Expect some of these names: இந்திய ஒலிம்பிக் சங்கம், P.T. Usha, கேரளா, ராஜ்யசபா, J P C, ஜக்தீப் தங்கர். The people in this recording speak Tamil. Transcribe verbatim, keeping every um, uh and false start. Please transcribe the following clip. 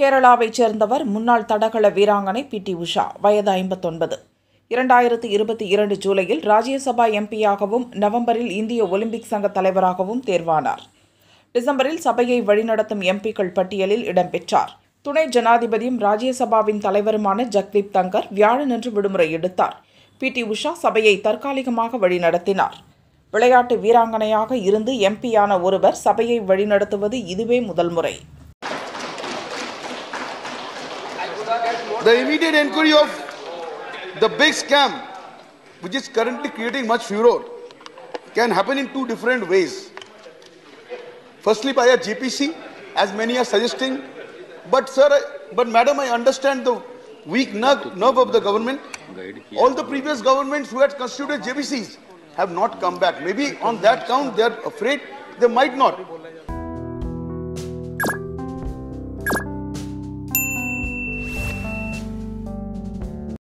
கேரளாவைச் சேர்ந்தவர் முன்னாள் தடகள வீராங்கனை பி டி உஷா, வயது ஐம்பத்தொன்பது. இரண்டாயிரத்தி இருபத்தி இரண்டு ஜூலையில் ராஜ்யசபா எம்பியாகவும் நவம்பரில் இந்திய ஒலிம்பிக் சங்க தலைவராகவும் தேர்வானார். டிசம்பரில் சபையை வழிநடத்தும் எம்பிக்கள் பட்டியலில் இடம்பெற்றார். துணை ஜனாதிபதியும் ராஜ்யசபாவின் தலைவருமான ஜக்தீப் தங்கர் வியாழனன்று விடுமுறை எடுத்தார். பி டி உஷா சபையை தற்காலிகமாக வழிநடத்தினார். விளையாட்டு வீராங்கனையாக இருந்து எம்பியான ஒருவர் சபையை வழிநடத்துவது இதுவே முதல் முறை. The immediate inquiry of the big scam, which is currently creating much furore, can happen in two different ways. Firstly, by a G P C, as many are suggesting. But sir, but madam, I understand the weak nerve of the government. All the previous governments who had constituted J P Cs have not come back. Maybe on that count they are afraid they might not.